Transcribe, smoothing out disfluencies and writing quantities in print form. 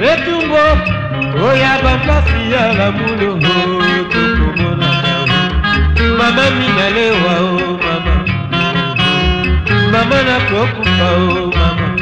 etumbo oya bapasi ya la mulo tukomona mama minalewa o mama mama na kokupa o mama